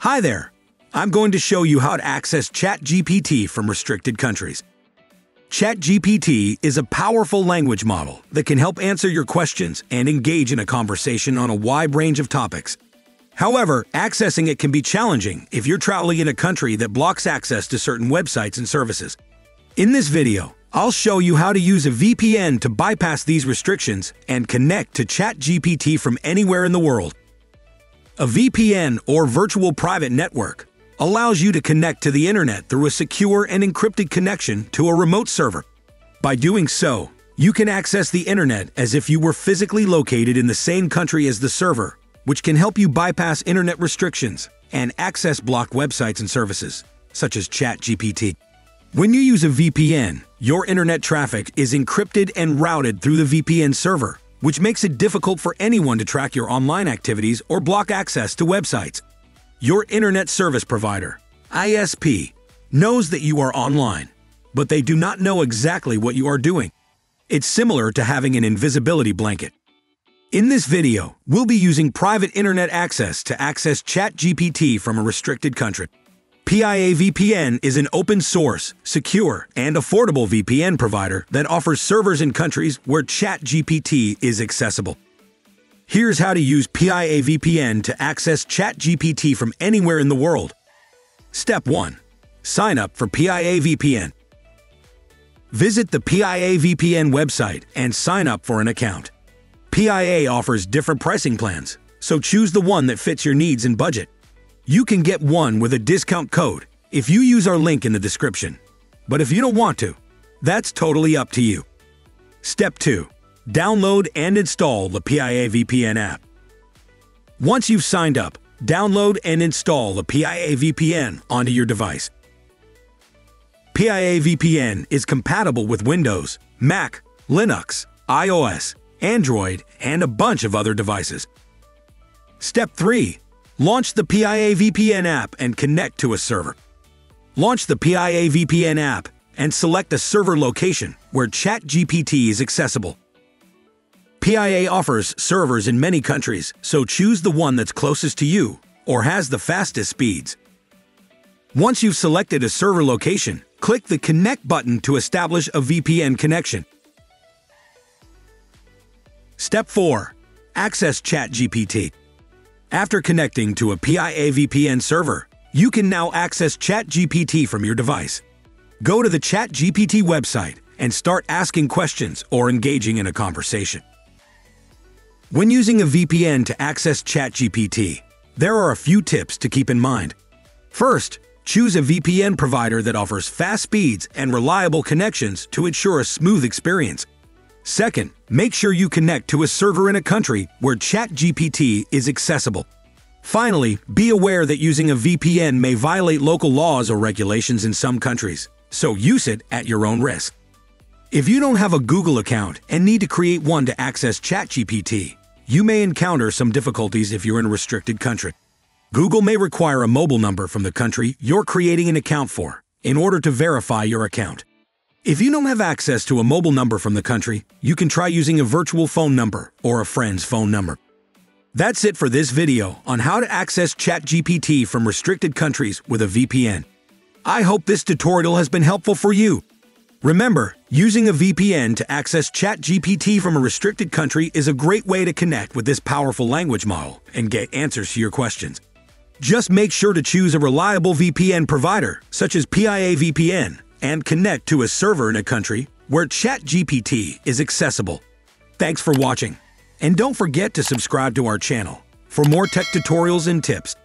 Hi there! I'm going to show you how to access ChatGPT from restricted countries. ChatGPT is a powerful language model that can help answer your questions and engage in a conversation on a wide range of topics. However, accessing it can be challenging if you're traveling in a country that blocks access to certain websites and services. In this video, I'll show you how to use a VPN to bypass these restrictions and connect to ChatGPT from anywhere in the world. A VPN, or Virtual Private Network, allows you to connect to the internet through a secure and encrypted connection to a remote server. By doing so, you can access the internet as if you were physically located in the same country as the server, which can help you bypass internet restrictions and access blocked websites and services, such as ChatGPT. When you use a VPN, your internet traffic is encrypted and routed through the VPN server, which makes it difficult for anyone to track your online activities or block access to websites. Your internet service provider, ISP, knows that you are online, but they do not know exactly what you are doing. It's similar to having an invisibility blanket. In this video, we'll be using Private Internet Access to access ChatGPT from a restricted country. PIA VPN is an open-source, secure, and affordable VPN provider that offers servers in countries where ChatGPT is accessible. Here's how to use PIA VPN to access ChatGPT from anywhere in the world. Step 1. Sign up for PIA VPN. Visit the PIA VPN website and sign up for an account. PIA offers different pricing plans, so choose the one that fits your needs and budget. You can get one with a discount code if you use our link in the description. But if you don't want to, that's totally up to you. Step 2. Download and install the PIA VPN app. Once you've signed up, download and install the PIA VPN onto your device. PIA VPN is compatible with Windows, Mac, Linux, iOS, Android, and a bunch of other devices. Step 3. Launch the PIA VPN app and connect to a server. Launch the PIA VPN app and select a server location where ChatGPT is accessible. PIA offers servers in many countries, so choose the one that's closest to you or has the fastest speeds. Once you've selected a server location, click the Connect button to establish a VPN connection. Step 4. Access ChatGPT. After connecting to a PIA VPN server, you can now access ChatGPT from your device. Go to the ChatGPT website and start asking questions or engaging in a conversation. When using a VPN to access ChatGPT, there are a few tips to keep in mind. First, choose a VPN provider that offers fast speeds and reliable connections to ensure a smooth experience. Second, make sure you connect to a server in a country where ChatGPT is accessible. Finally, be aware that using a VPN may violate local laws or regulations in some countries, so use it at your own risk. If you don't have a Google account and need to create one to access ChatGPT, you may encounter some difficulties if you're in a restricted country. Google may require a mobile number from the country you're creating an account for in order to verify your account. If you don't have access to a mobile number from the country, you can try using a virtual phone number or a friend's phone number. That's it for this video on how to access ChatGPT from restricted countries with a VPN. I hope this tutorial has been helpful for you. Remember, using a VPN to access ChatGPT from a restricted country is a great way to connect with this powerful language model and get answers to your questions. Just make sure to choose a reliable VPN provider, such as PIA VPN, and connect to a server in a country where ChatGPT is accessible. Thanks for watching, and don't forget to subscribe to our channel for more tech tutorials and tips.